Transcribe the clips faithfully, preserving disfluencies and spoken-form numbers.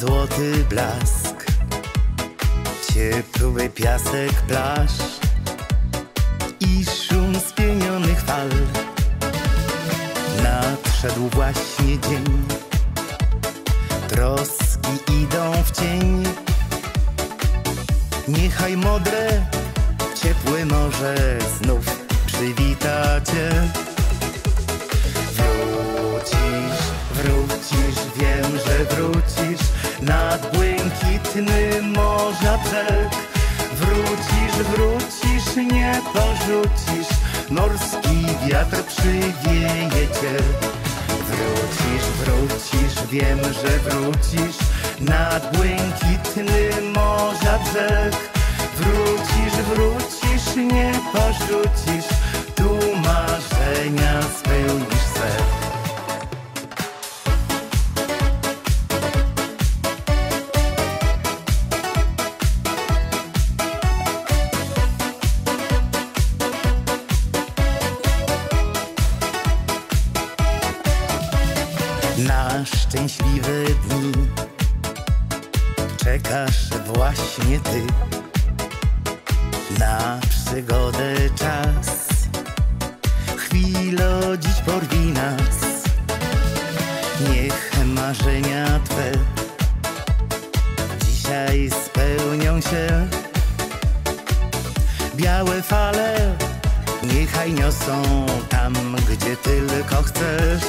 złoty blask, ciepły piasek plaż i szum spienionych fal. Nadszedł właśnie dzień, troski idą w cień. Niechaj modre, ciepłe morze znów przywita cię. Wrócisz, wrócisz, wiem, że wrócisz nad błękitny morza brzeg. Wrócisz, wrócisz, nie porzucisz, morski wiatr przywieje cię. Wrócisz, wrócisz, wiem, że wrócisz nad błękitny morza brzeg. Wrócisz, wrócisz, nie porzucisz, tu marzenia spełnisz se. Na szczęśliwe dni czekasz właśnie ty, na przygodę czas, chwilo dziś porwij nas. Niech marzenia twe dzisiaj spełnią się. Białe fale niechaj niosą tam, gdzie tylko chcesz.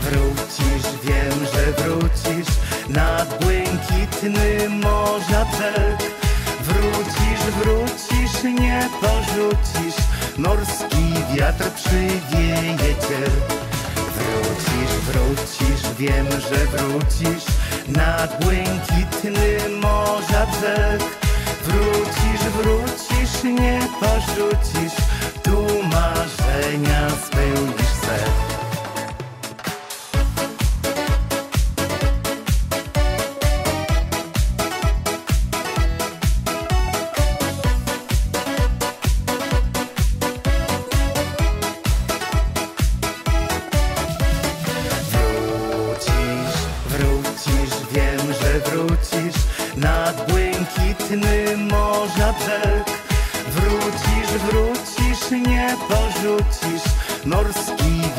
Wrócisz, wiem, że wrócisz nad błękitny morza brzeg. Wrócisz, wrócisz, nie porzucisz, morski wiatr przywieje cię. Wrócisz, wrócisz, wiem, że wrócisz nad błękitny morza brzeg. Wrócisz, wrócisz, nie porzucisz, tu marzenia spełnisz se.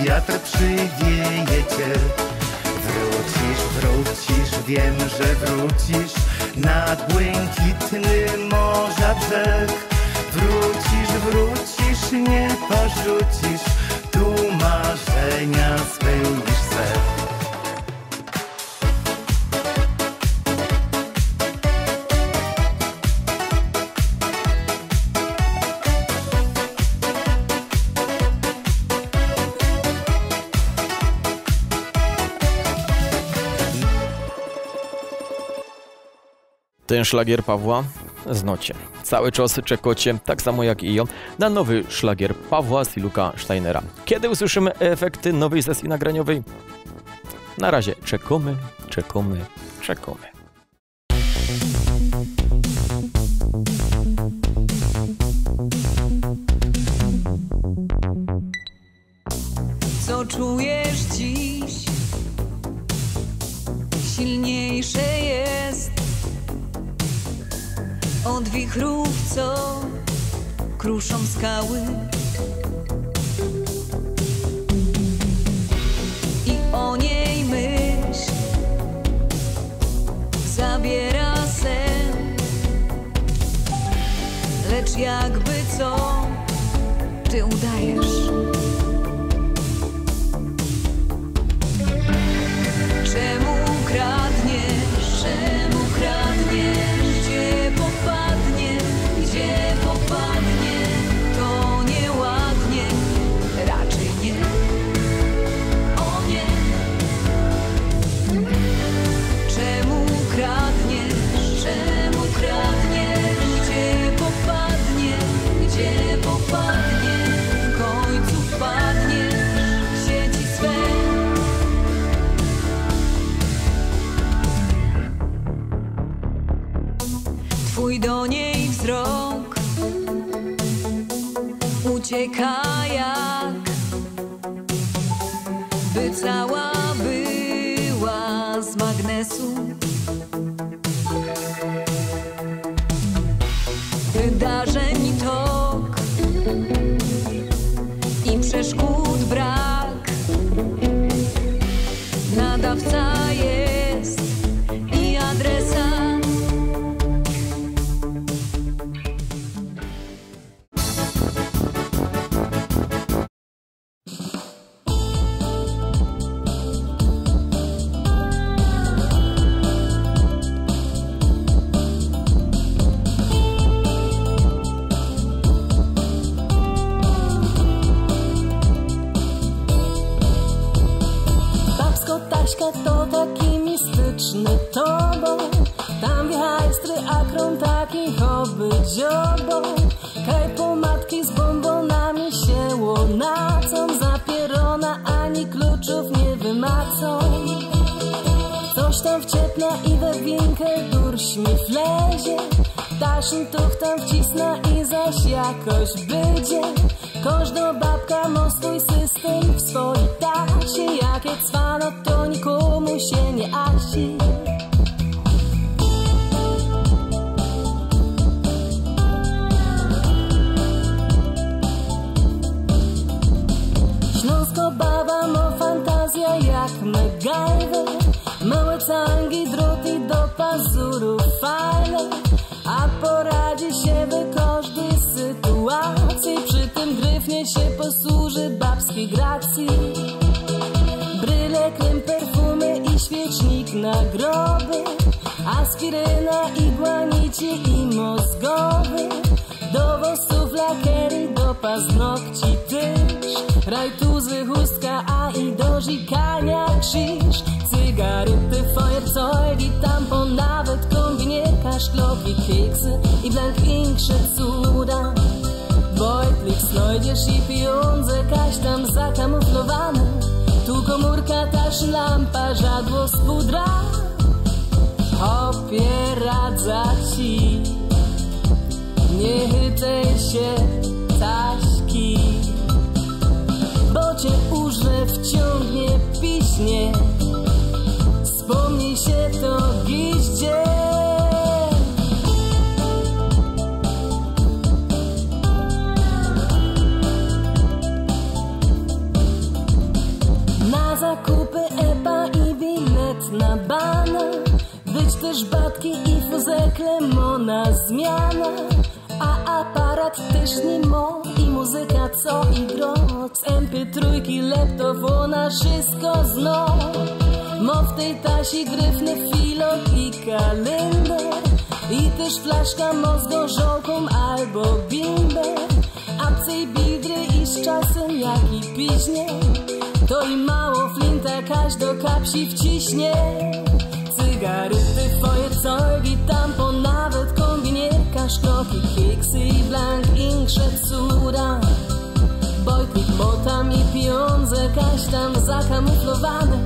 Wiatr przywieje cię. Wrócisz, wrócisz, wiem, że wrócisz nad błękitny morza brzeg. Wrócisz, wrócisz, nie porzucisz, tu marzenia spełnisz se. Ten szlagier Pawła znocie. Cały czas czekacie, tak samo jak i ja, na nowy szlagier Pawła Sluk-Steinera. Kiedy usłyszymy efekty nowej sesji nagraniowej? Na razie czekamy, czekamy, czekamy. Co czujesz dziś? Silniejsze jest od wichrów, co kruszą skały, i o niej myśl zabiera sen. Lecz jakby co, ty udajesz. Czemu kradniesz? Czemu kradniesz? Do niej wzrok ucieka jak by cała być. losu. Wydarzeń tok i przeszkód brak. Nadawca jest i adresat. To taki mistyczny tobą, tam hajstry, akron, taki hobby dziobą. Kaj pomadki z bombonami się łonacą, zapierona ani kluczów nie wymacą. Coś tam wciepna i we winkę durśmy wlezie, taszu tuch tam wcisna i zaś jakoś wyjdzie. Każda babka ma swój system w swojej tasie. Jakie cwano, to nikomu się nie asi. Śląsko baba ma fantazja jak MacGyver. Małe cangi, druty do pazurów fajne, a poradzi się w każdej sytuacji. Przy tym gryfnie się posłuży babskiej gracji. Bryle, krem, perfumy i świecznik na groby, aspiryna, igła, nici i mózgowy. Do włosów lakery, do paznokci tyż, rajtuzy, chustka, a i do żikania krzyż. Cygarety, feuerzeugi, tampon, nawet kombinierka, szklowi, keksy i blank większe cuda. Beutlich, znajdziesz i pieniądze, kaś tam zakamuflowane. Tu komórka, taż lampa, żadło z pudra. Opieradza ci, nie chytaj się taśki, bo cię urze wciągnie, piśnie. Wspomnij się to giździe. Na zakupy epa i bilet na bana, być też batki i fuzekle mona zmiana. A aparat też nie mo i muzyka co i gro, z em pe trzy, laptop, ona wszystko zno. Mo w tej tasi gryfny filon i kalender, i też flaszka mo z gorzołką albo bimber. Apcej bidry i z czasem jak i piźnie, to i mało flinta kaś do kapsi wciśnie. Cygarety, feuerzeugi, tampon, nawet kombinierka, szkloki, keksy i blank, większe cuda. Bojtnik, botam i pieniądze kaś tam zakamuflowane.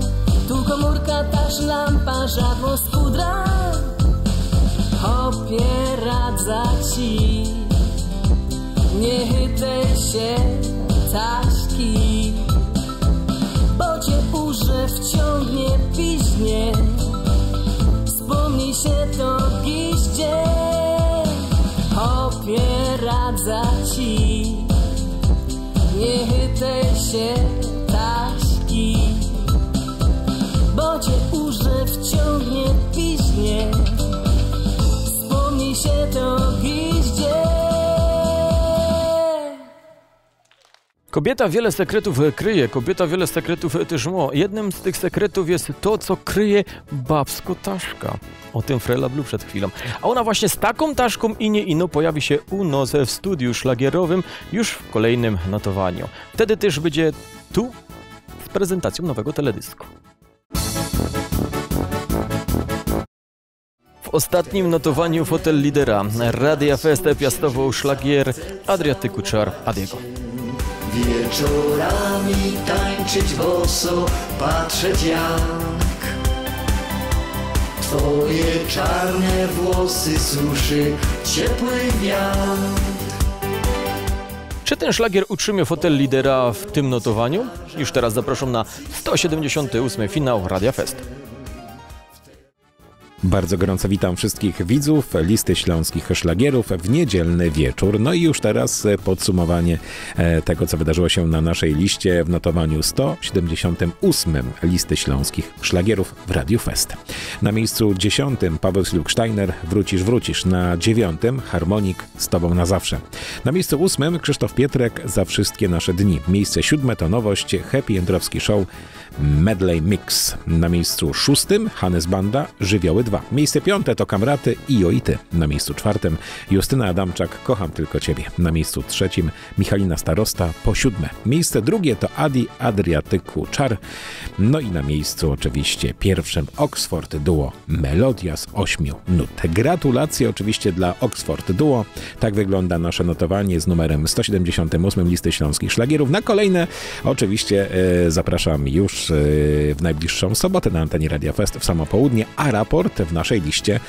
Tu komórka, taż lampa, żadło z pudra. Opieradza ci, nie chytaj się taśki, bo cię urze wciągnie, piźnie. Wspomnij się to giździe. Opieradza ci, nie chytaj się taśki, bo cię urze wciągnie, piźnie. Wspomnij się to giździe. Kobieta wiele sekretów kryje, kobieta wiele sekretów też ma. Jednym z tych sekretów jest to, co kryje babsko taszka. O tym Frela Blue przed chwilą. A ona właśnie z taką taszką i nie ino pojawi się u nas w studiu szlagierowym już w kolejnym notowaniu. Wtedy też będzie tu z prezentacją nowego teledysku. W ostatnim notowaniu fotel lidera Radia Fest piastował szlagier Adriaty Kuczar Adiego. Wieczorami tańczyć boso, patrzeć jak twoje czarne włosy suszy ciepły wiatr. Czy ten szlagier utrzymie fotel lidera w tym notowaniu? Już teraz zapraszam na sto siedemdziesiąty ósmy finał Radia Fest. Bardzo gorąco witam wszystkich widzów Listy Śląskich Szlagierów w niedzielny wieczór. No i już teraz podsumowanie tego, co wydarzyło się na naszej liście w notowaniu sto siedemdziesiątym ósmym Listy Śląskich Szlagierów w Radio Fest. Na miejscu dziesiątym Paweł Sluk-Steiner, Wrócisz, wrócisz. Na dziewiątym Harmonik, Z Tobą na zawsze. Na miejscu ósmym Krzysztof Pietrek, Za wszystkie nasze dni. Miejsce siódme to nowość, Happy Jendrowski Show, Medley Mix. Na miejscu szóstym Hannes Banda, Żywioły dwa. Miejsce piąte to Kamraty, Ijo i Ty. Na miejscu czwartym Justyna Adamczak, Kocham tylko Ciebie. Na miejscu trzecim Michalina Starosta, Po siódme. Miejsce drugie to Adi Adriaty Kuczar. No i na miejscu oczywiście pierwszym Oxford Duo, Melodia z ośmiu nut. Gratulacje oczywiście dla Oxford Duo. Tak wygląda nasze notowanie z numerem sto siedemdziesiątym ósmym Listy Śląskich Szlagierów. Na kolejne oczywiście e, zapraszam już e, w najbliższą sobotę na antenie Radia Fest w samo południe, a raport w naszej liście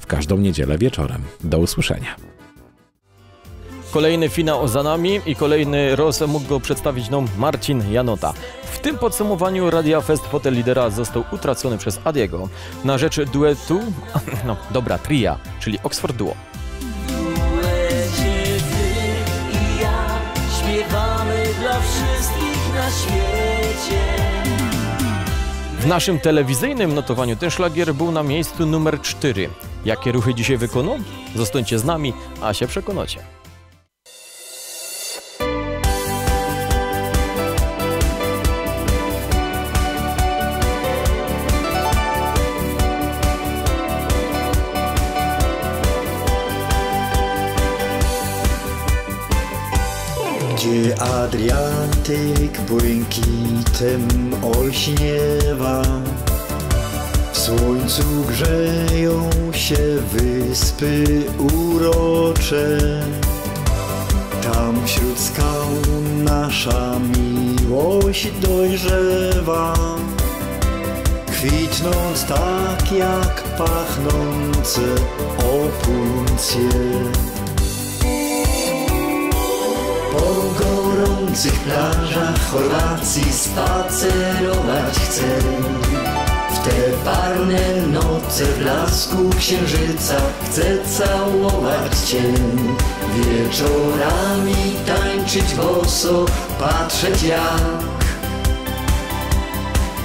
w każdą niedzielę wieczorem. Do usłyszenia. Kolejny finał za nami i kolejny roz mógł go przedstawić nam Marcin Janota. W tym podsumowaniu Radia Fest fotel lidera został utracony przez Adiego na rzecz duetu, no dobra, tria, czyli Oxford Duo. Duecie ty i ja, śpiewamy dla wszystkich na świecie. W naszym telewizyjnym notowaniu ten szlagier był na miejscu numer cztery. Jakie ruchy dzisiaj wykonał? Zostańcie z nami, a się przekonacie. Gdzie Adriatyk błękitem olśniewa, w słońcu grzeją się wyspy urocze. Tam wśród skał nasza miłość dojrzewa, kwitnąc tak jak pachnące opuncje. Po gorących plażach Chorwacji spacerować chcę, w te parne noce w blasku księżyca chcę całować cię. Wieczorami tańczyć boso, patrzeć jak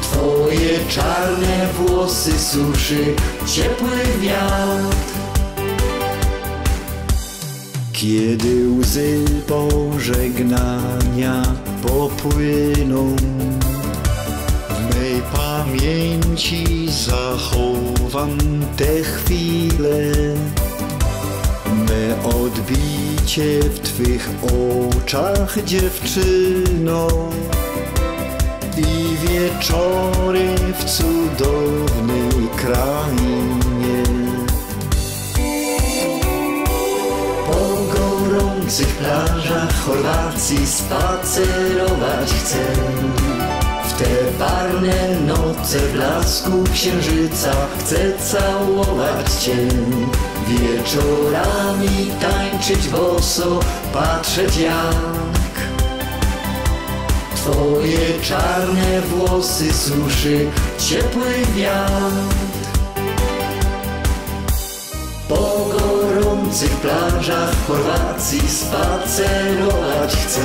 twoje czarne włosy suszy ciepły wiatr. Kiedy łzy pożegnania popłyną, w mej pamięci zachowam te chwile. Me odbicie w twych oczach, dziewczyno, i wieczory w cudownej krainie. W tych plażach Chorwacji spacerować chcę, w te parne noce w blasku księżyca chcę całować cię. Wieczorami tańczyć boso, patrzeć jak twoje czarne włosy suszy ciepły wiatr. W tych plażach Chorwacji spacerować chcę,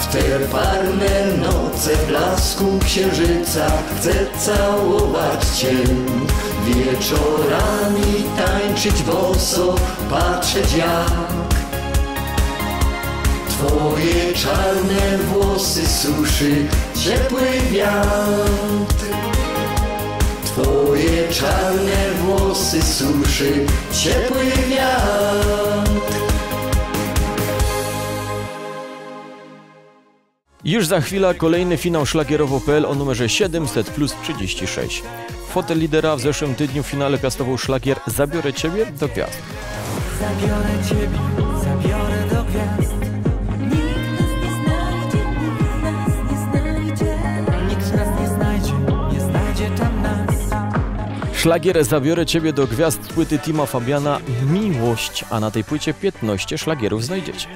w te parne noce w blasku księżyca chcę całować cię. Wieczorami tańczyć boso, patrzeć jak twoje czarne włosy suszy ciepły wiatr. Twoje czarne włosy suszy ciepły wiatr. Już za chwilę kolejny finał Szlagierowo kropka pe el o numerze siedemset plus trzydzieści sześć. Fotel lidera w zeszłym tygodniu w finale piastował szlagier Zabiorę Ciebie do gwiazd. Zabiorę Ciebie, zabiorę do gwiazd. Szlagier Zabiorę Ciebie do gwiazd płyty Tima Fabiana Miłość, a na tej płycie piętnaście szlagierów znajdziecie.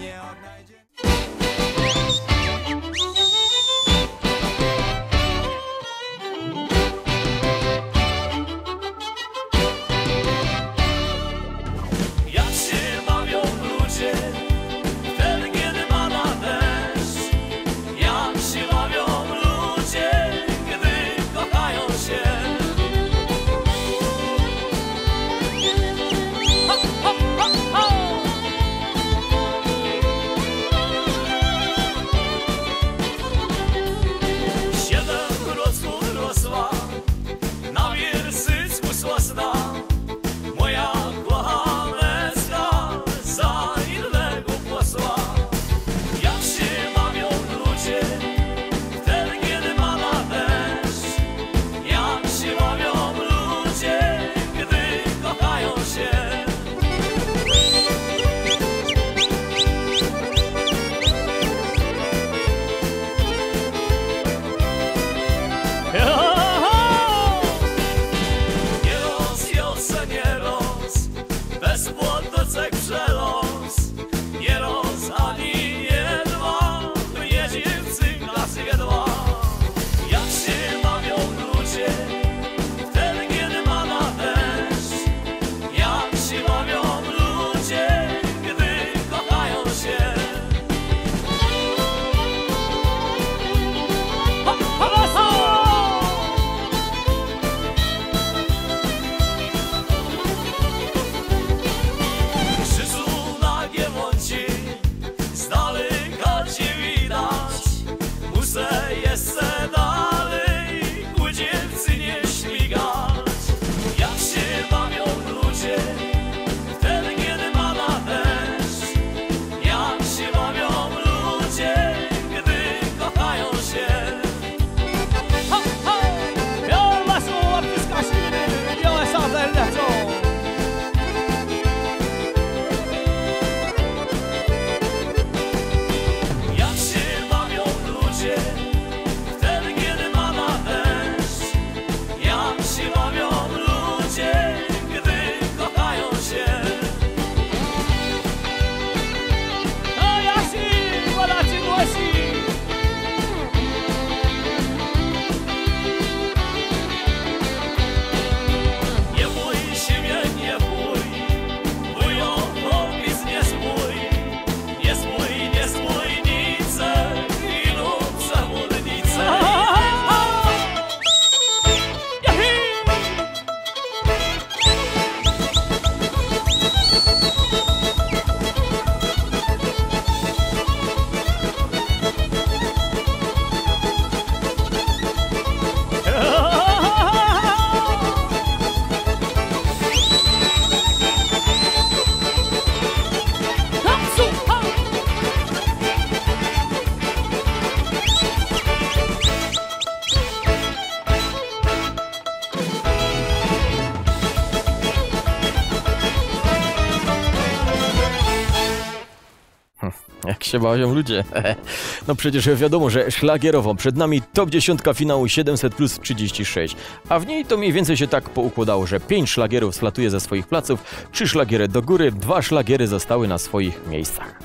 Jak się bawią ludzie. No przecież wiadomo, że szlagierowo. Przed nami top dziesięć finału siedemset plus trzydzieści sześć. A w niej to mniej więcej się tak poukładało, że pięć szlagierów slatuje ze swoich placów, trzy szlagiery do góry, dwa szlagiery zostały na swoich miejscach.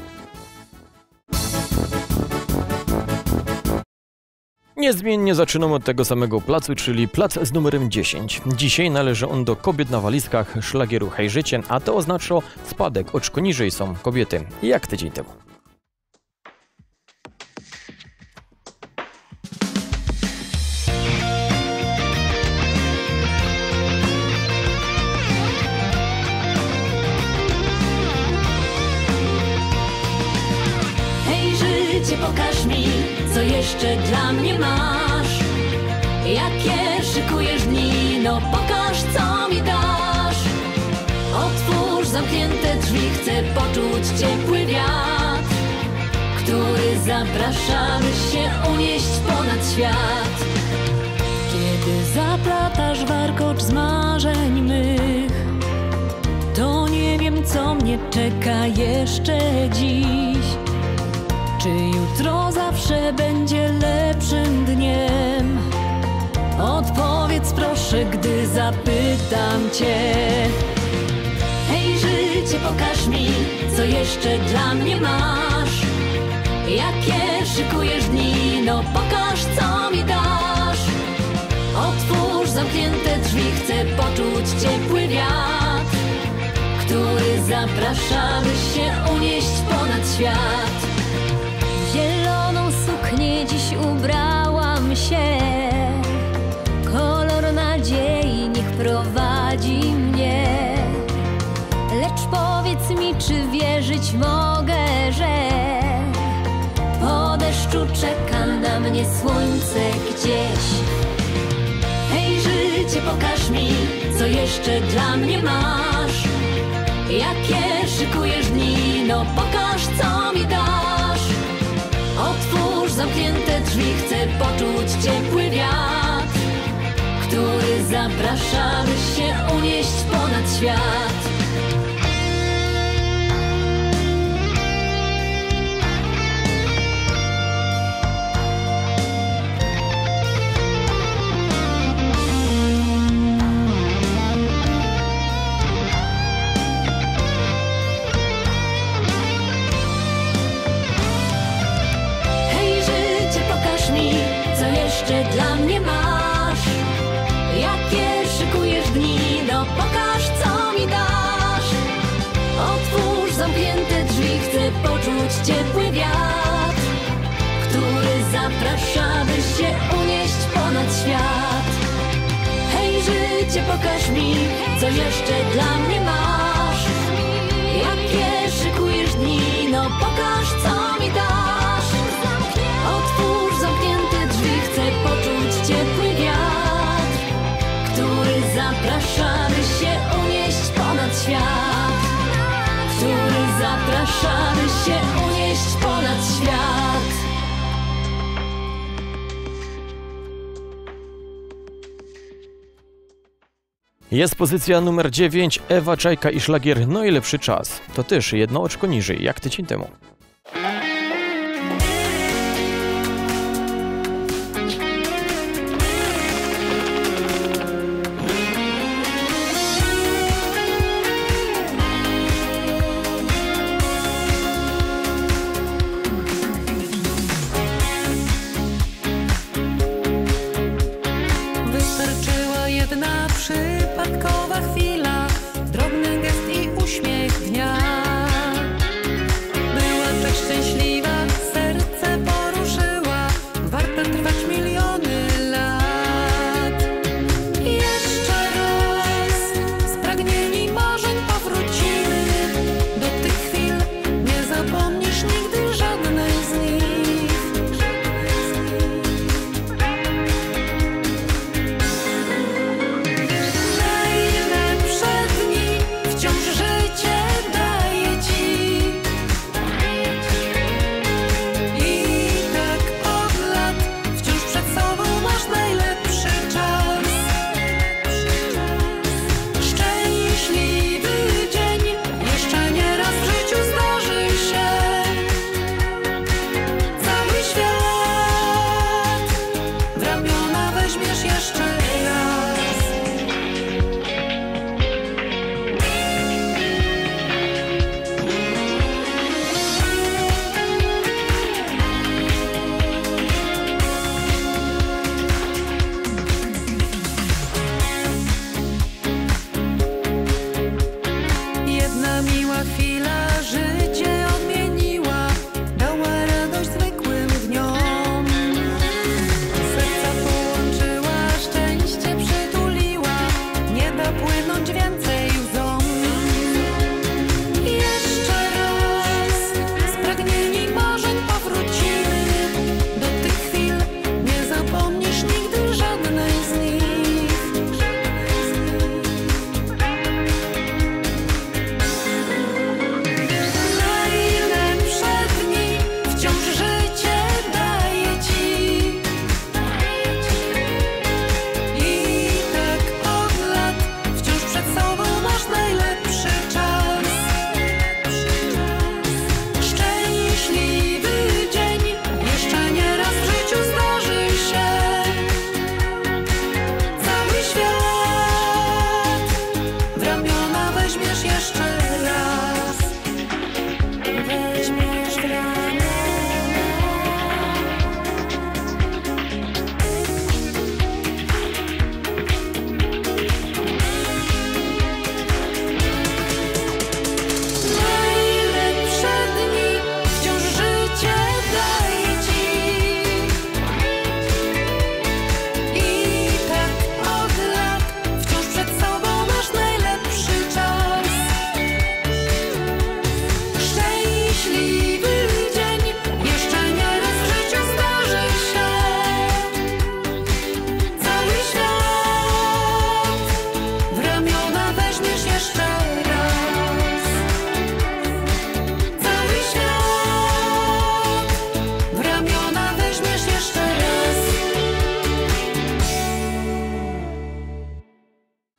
Niezmiennie zaczynamy od tego samego placu, czyli plac z numerem dziesięć. Dzisiaj należy on do kobiet na walizkach szlagieru Hej Życie, a to oznacza spadek. Oczko niżej są kobiety, jak tydzień temu. Pokaż mi, co jeszcze dla mnie masz. Jakie szykujesz dni, no pokaż, co mi dasz. Otwórz zamknięte drzwi, chcę poczuć ciepły wiatr, który zaprasza, by się unieść ponad świat. Kiedy zaplatasz warkocz z marzeń mych, to nie wiem, co mnie czeka jeszcze dziś. Czy jutro zawsze będzie lepszym dniem? Odpowiedz proszę, gdy zapytam cię. Hej życie, pokaż mi, co jeszcze dla mnie masz. Jakie szykujesz dni, no pokaż, co mi dasz. Otwórz zamknięte drzwi, chcę poczuć ciepły wiatr, który zaprasza, by się unieść ponad świat. Zieloną suknię dziś ubrałam się, kolor nadziei niech prowadzi mnie. Lecz powiedz mi, czy wierzyć mogę, że po deszczu czeka na mnie słońce gdzieś. Hej życie, pokaż mi, co jeszcze dla mnie masz. Jakie szykujesz dni, no pokaż, co mi dasz. Otwórz zamknięte drzwi, chcę poczuć ciepły wiatr, który zaprasza, by się unieść ponad świat. Dla mnie masz, jakie szykujesz dni, no pokaż, co mi dasz. Otwórz zamknięte drzwi, chcę poczuć ciepły wiatr, który zaprasza, by się unieść ponad świat. Hej życie, pokaż mi, co jeszcze dla mnie masz. Jakie szykujesz dni, no pokaż, co mi dasz. Otwórz zamknięte drzwi, chcę poczuć ciepły wiatr, który zaprasza, by się unieść ponad świat. Który zaprasza, by się unieść ponad świat. Jest pozycja numer dziewięć, Ewa Czajka i szlagier No i lepszy czas. To też jedno oczko niżej, jak tydzień temu. Chwila, drobny gest i uśmiech dnia. Była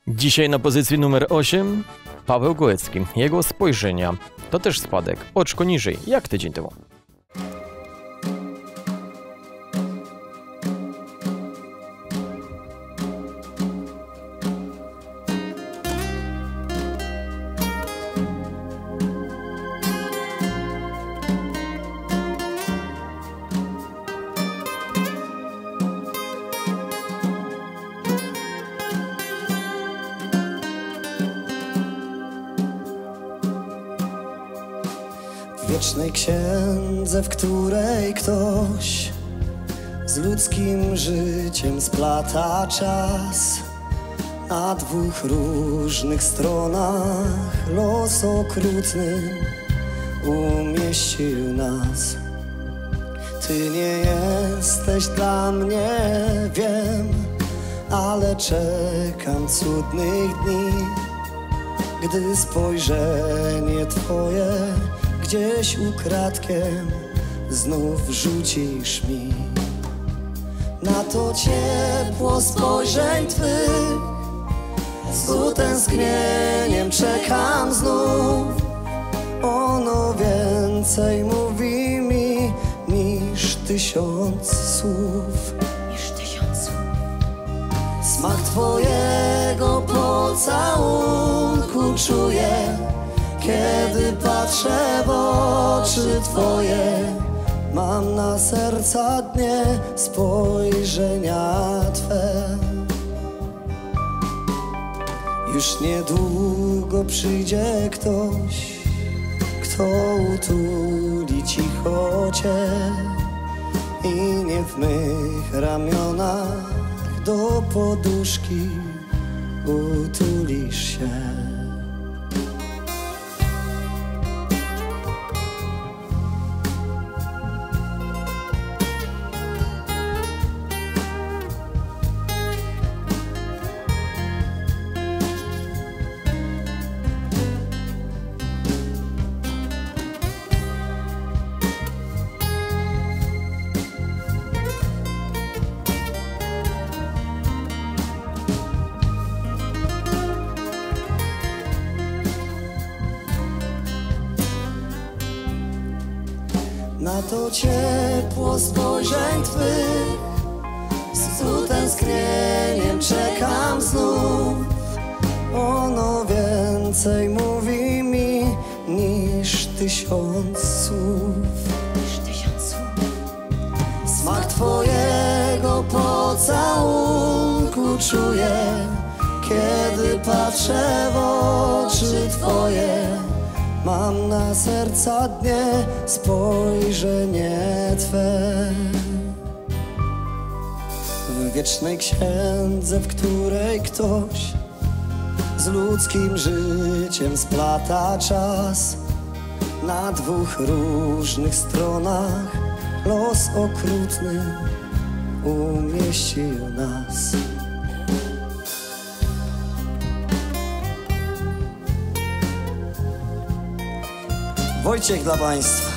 Dzisiaj na pozycji numer osiem Paweł Gołecki. Jego spojrzenia to też spadek. Oczko niżej, jak tydzień temu. Wiecznej księdze, w której ktoś z ludzkim życiem splata czas, na dwóch różnych stronach los okrutny umieścił nas. Ty nie jesteś dla mnie, wiem, ale czekam cudnych dni, gdy spojrzenie twoje gdzieś ukradkiem znów rzucisz mi. Na to ciepło spojrzeń twych z utęsknieniem czekam znów. Ono więcej mówi mi niż tysiąc słów. Niż tysiąc słów. Smak twojego pocałunku czuję, kiedy patrzę w oczy twoje, mam na serca dnie spojrzenia twe. Już niedługo przyjdzie ktoś, kto utuli cicho cię i nie w mych ramionach do poduszki utulisz się. Na to ciepło spojrzeń twych z utęsknieniem czekam znów. Ono więcej mówi mi niż tysiąc słów. Niż tysiąc słów. Smak twojego pocałunku czuję, kiedy patrzę w oczy twoje. mam na serca dnie spojrzenie Twe. W wiecznej księdze, w której ktoś z ludzkim życiem splata czas, na dwóch różnych stronach los okrutny umieścił nas. Wojciech dla Państwa.